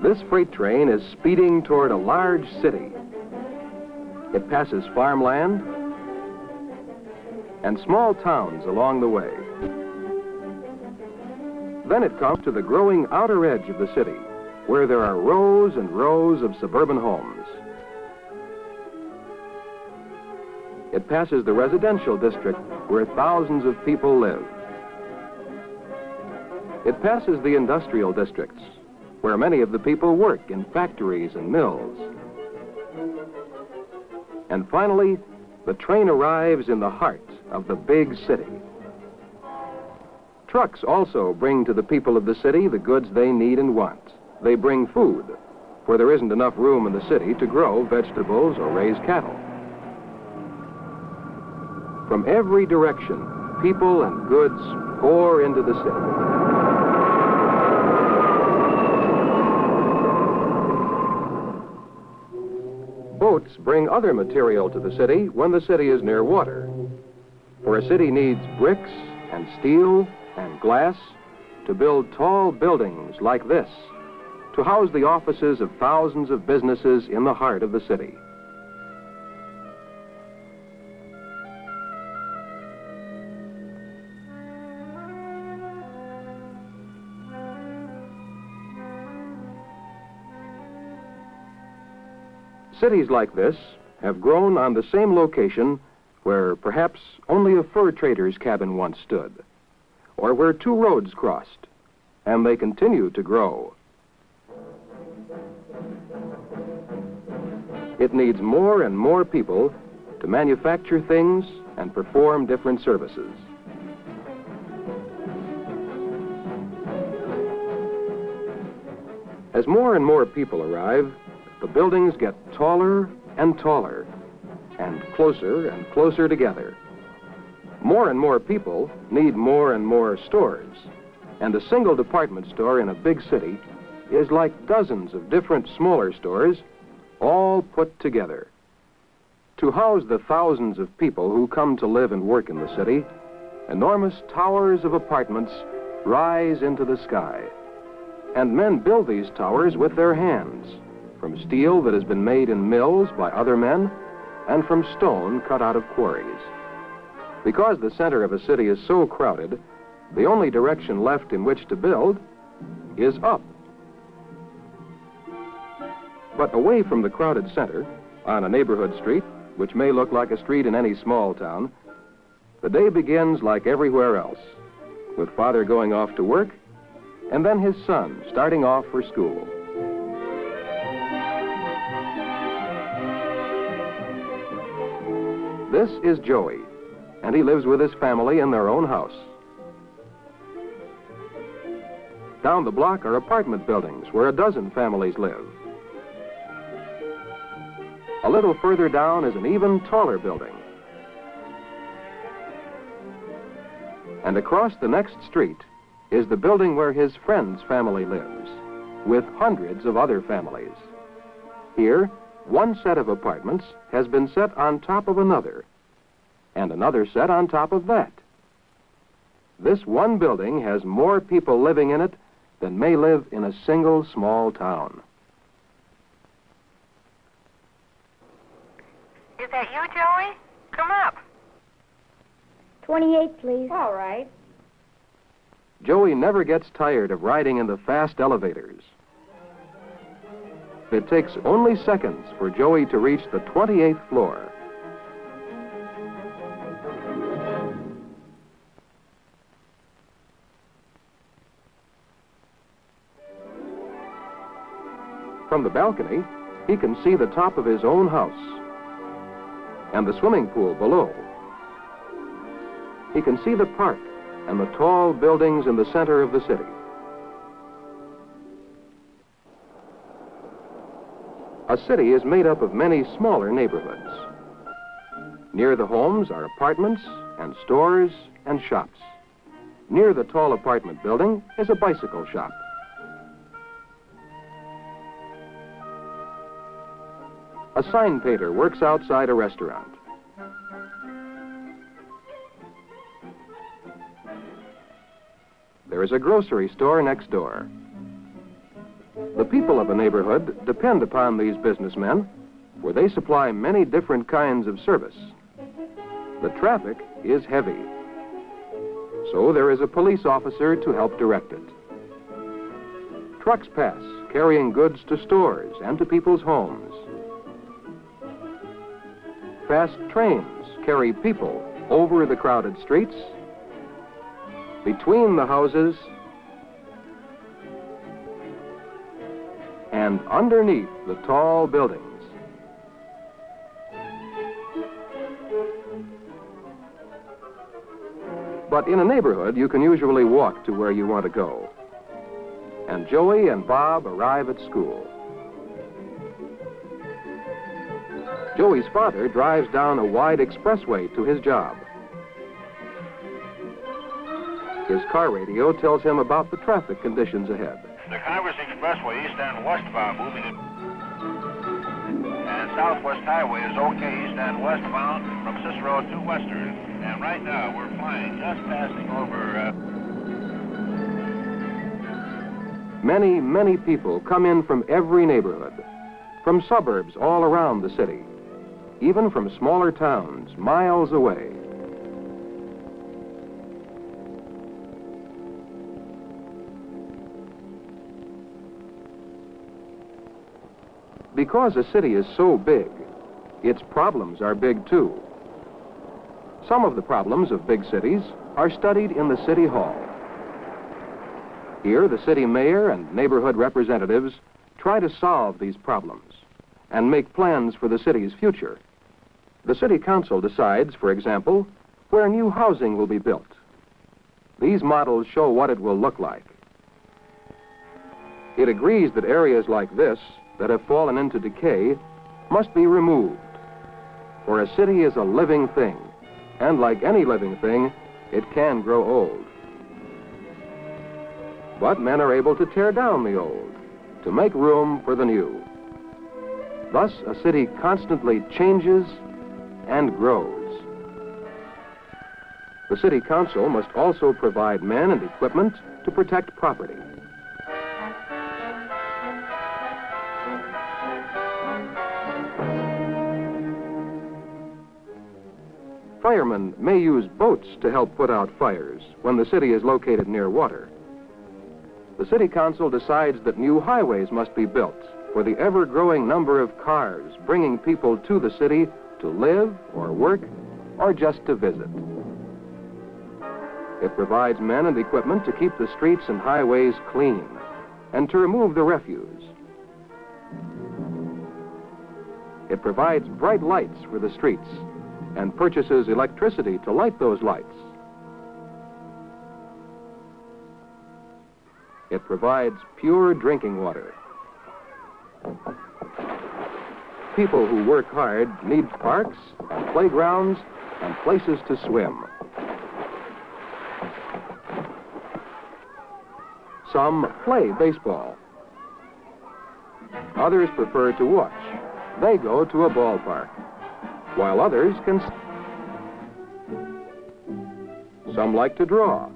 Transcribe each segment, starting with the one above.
This freight train is speeding toward a large city. It passes farmland and small towns along the way. Then it comes to the growing outer edge of the city, where there are rows and rows of suburban homes. It passes the residential district where thousands of people live. It passes the industrial districts, where many of the people work in factories and mills. And finally, the train arrives in the heart of the big city. Trucks also bring to the people of the city the goods they need and want. They bring food, for there isn't enough room in the city to grow vegetables or raise cattle. From every direction, people and goods pour into the city. Boats bring other material to the city when the city is near water. For a city needs bricks and steel and glass to build tall buildings like this, to house the offices of thousands of businesses in the heart of the city. Cities like this have grown on the same location where perhaps only a fur trader's cabin once stood, or where two roads crossed, and they continue to grow. It needs more and more people to manufacture things and perform different services. As more and more people arrive, the buildings get taller and taller and closer together. More and more people need more and more stores, and a single department store in a big city is like dozens of different smaller stores all put together. To house the thousands of people who come to live and work in the city, enormous towers of apartments rise into the sky, and men build these towers with their hands, from steel that has been made in mills by other men and from stone cut out of quarries. Because the center of a city is so crowded, the only direction left in which to build is up. But away from the crowded center, on a neighborhood street, which may look like a street in any small town, the day begins like everywhere else, with father going off to work and then his son starting off for school. This is Joey, and he lives with his family in their own house. Down the block are apartment buildings where a dozen families live. A little further down is an even taller building. And across the next street is the building where his friend's family lives, with hundreds of other families. Here, one set of apartments has been set on top of another, and another set on top of that. This one building has more people living in it than may live in a single small town. Is that you, Joey? Come up. 28, please. All right. Joey never gets tired of riding in the fast elevators. It takes only seconds for Joey to reach the 28th floor. From the balcony, he can see the top of his own house and the swimming pool below. He can see the park and the tall buildings in the center of the city. A city is made up of many smaller neighborhoods. Near the homes are apartments and stores and shops. Near the tall apartment building is a bicycle shop. A sign painter works outside a restaurant. There is a grocery store next door. The people of a neighborhood depend upon these businessmen, for they supply many different kinds of service. The traffic is heavy, so there is a police officer to help direct it. Trucks pass, carrying goods to stores and to people's homes. Fast trains carry people over the crowded streets, between the houses, and underneath the tall buildings. But in a neighborhood, you can usually walk to where you want to go. And Joey and Bob arrive at school. Joey's father drives down a wide expressway to his job. His car radio tells him about the traffic conditions ahead. The Converse Expressway east and westbound moving it. And Southwest Highway is okay east and westbound from Cicero to Western. And right now we're flying just passing over. Many, many people come in from every neighborhood, from suburbs all around the city, even from smaller towns miles away. Because a city is so big, its problems are big too. Some of the problems of big cities are studied in the city hall. Here, the city mayor and neighborhood representatives try to solve these problems and make plans for the city's future. The city council decides, for example, where new housing will be built. These models show what it will look like. It agrees that areas like this that have fallen into decay must be removed, for a city is a living thing, and like any living thing, it can grow old. But men are able to tear down the old to make room for the new. Thus, a city constantly changes and grows. The city council must also provide men and equipment to protect property. Firemen may use boats to help put out fires when the city is located near water. The city council decides that new highways must be built for the ever-growing number of cars bringing people to the city to live or work or just to visit. It provides men and equipment to keep the streets and highways clean and to remove the refuse. It provides bright lights for the streets and purchases electricity to light those lights. It provides pure drinking water. People who work hard need parks and playgrounds and places to swim. Some play baseball. Others prefer to watch. They go to a ballpark, while others can. Some like to draw.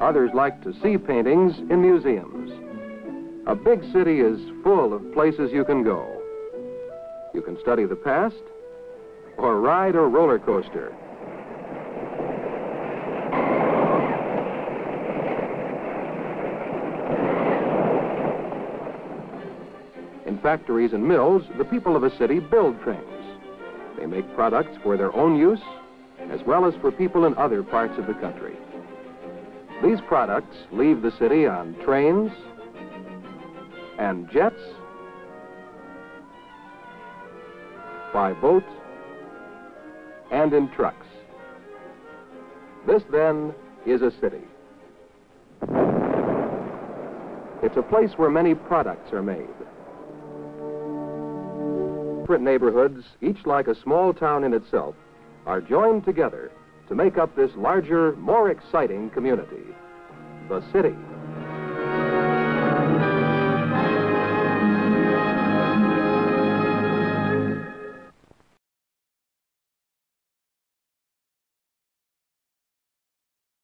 Others like to see paintings in museums. A big city is full of places you can go. You can study the past or ride a roller coaster. Factories and mills, the people of a city build trains. They make products for their own use, as well as for people in other parts of the country. These products leave the city on trains and jets, by boat, and in trucks. This, then, is a city. It's a place where many products are made. Different neighborhoods, each like a small town in itself, are joined together to make up this larger, more exciting community, the city.